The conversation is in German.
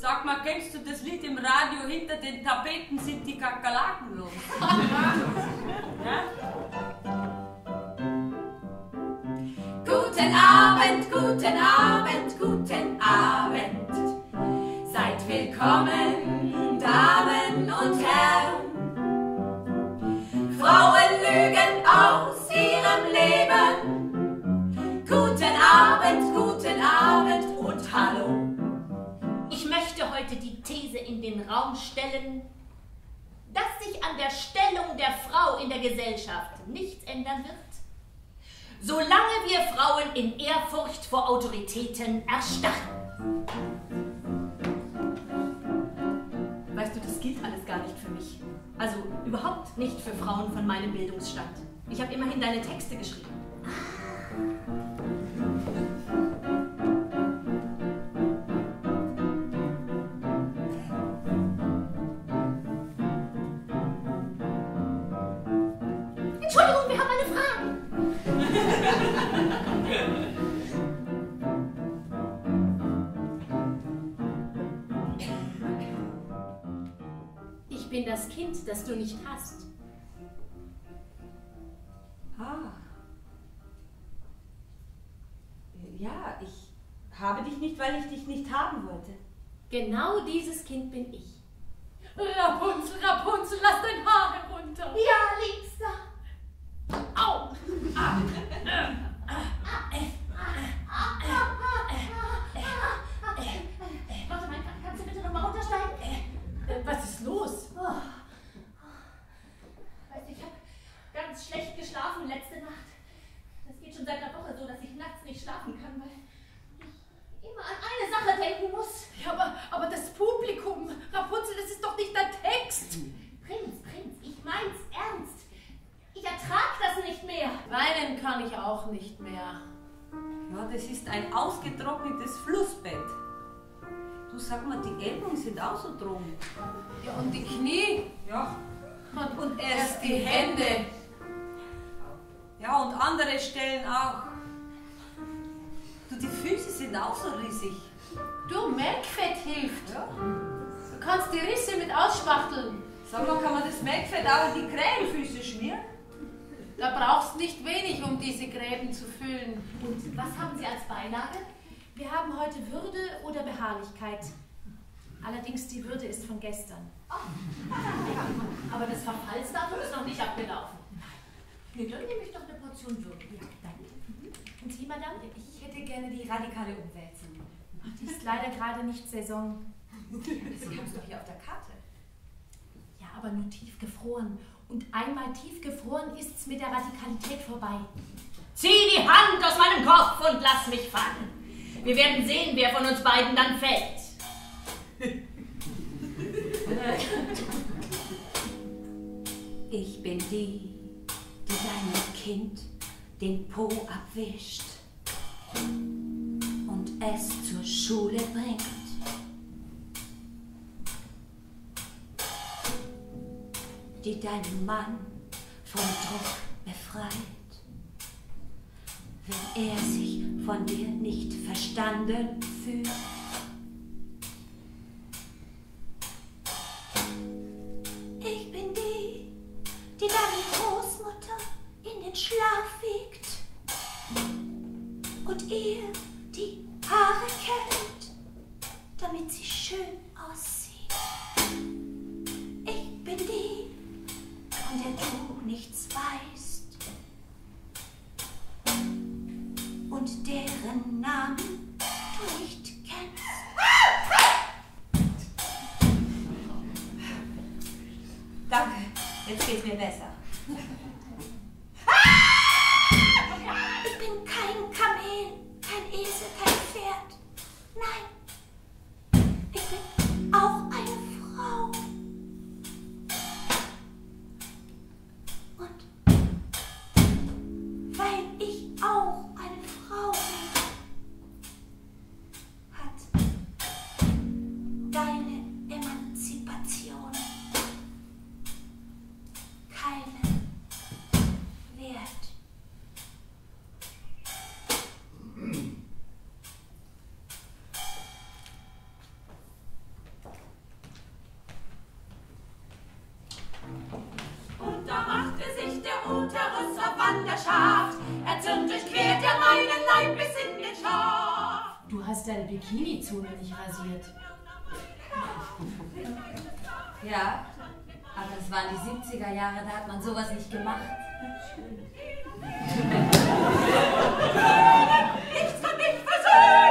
Sag mal, kennst du das Lied im Radio, hinter den Tapeten sind die Kakerlaken los? Ja? Guten Abend, guten Abend, guten Abend. Seid willkommen, Damen und Herren. Frauen lügen aus ihrem Leben. Guten Abend und hallo. Ich möchte heute die These in den Raum stellen, dass sich an der Stellung der Frau in der Gesellschaft nichts ändern wird, solange wir Frauen in Ehrfurcht vor Autoritäten erstarren. Weißt du, das gilt alles gar nicht für mich. Also überhaupt nicht für Frauen von meinem Bildungsstand. Ich habe immerhin deine Texte geschrieben. Entschuldigung, wir haben eine Frage. Ich bin das Kind, das du nicht hast. Ah. Ja, ich habe dich nicht, weil ich dich nicht haben wollte. Genau dieses Kind bin ich. Rapunzel, Rapunzel, lass dein Haar herunter. Ja, Lisa. Au! Warte mal, kannst du bitte nochmal runtersteigen? Was ist los? Oh. Weißt du, ich habe ganz schlecht geschlafen letzte Nacht. Das geht schon seit einer Woche so, dass ich nachts nicht schlafen kann, weil ich immer an eine Sache denken muss. Ja, aber das Publikum, Rapunzel, das ist doch nicht dein Text. Prinz, ich mein's ernst. Ich ertrage das nicht mehr. Weinen kann ich auch nicht mehr. Ja, das ist ein ausgetrocknetes Flussbett. Du, sag mal, die Ellbogen sind auch so drum. Ja, und die Knie. Ja. Und erst die Hände. Ja, und andere Stellen auch. Du, die Füße sind auch so riesig. Du, Melkfett hilft. Ja. Du kannst die Risse mit ausspachteln. Sag mal, kann man das Melkfett auch in die Krähenfüße schmieren? Da brauchst nicht wenig, um diese Gräben zu füllen. Und was haben Sie als Beilage? Wir haben heute Würde oder Beharrlichkeit. Allerdings die Würde ist von gestern. Oh. Aber das Verfallsdatum ist noch nicht abgelaufen. Nee, dann nehme ich doch eine Portion Würde. Ja, danke. Und Sie, Madame? Ich hätte gerne die radikale Umwälzung. Ach, die ist leider gerade nicht Saison. Sie haben es doch hier auf der Karte. Ja, aber nur tief gefroren. Und einmal tief gefroren ist's mit der Radikalität vorbei. Zieh die Hand aus meinem Kopf und lass mich fangen. Wir werden sehen, wer von uns beiden dann fällt. Ich bin die, die deinem Kind den Po abwischt und es zur Schule bringt. Die deinen Mann vom Druck befreit, wenn er sich von dir nicht verstanden fühlt. Ich bin die, die deine Großmutter in den Schlaf wiegt und ihr die Haare kämmt, damit sie schön aussieht. Ich bin die, von der du nichts weißt und deren Namen du nicht kennst. Danke, jetzt geht's mir besser. Ich bin kein Kamel, kein Esel, kein Pferd. Nein, ich bin auch eine Frau. Deine Emanzipation. Keine hast deine Bikini-Zone nicht rasiert. Ja, aber das waren die 70er Jahre, da hat man sowas nicht gemacht. Schön. Nichts von nichts versucht!